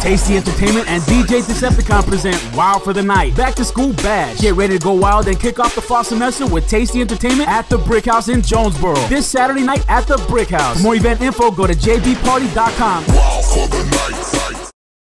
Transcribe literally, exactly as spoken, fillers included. Tasty Entertainment and D J Decepticon present Wild for the Night. Back to school bash. Get ready to go wild and kick off the fall semester with Tasty Entertainment at the Brick House in Jonesboro. This Saturday night at the Brick House. For more event info, go to j b party dot com. Wild for the Night.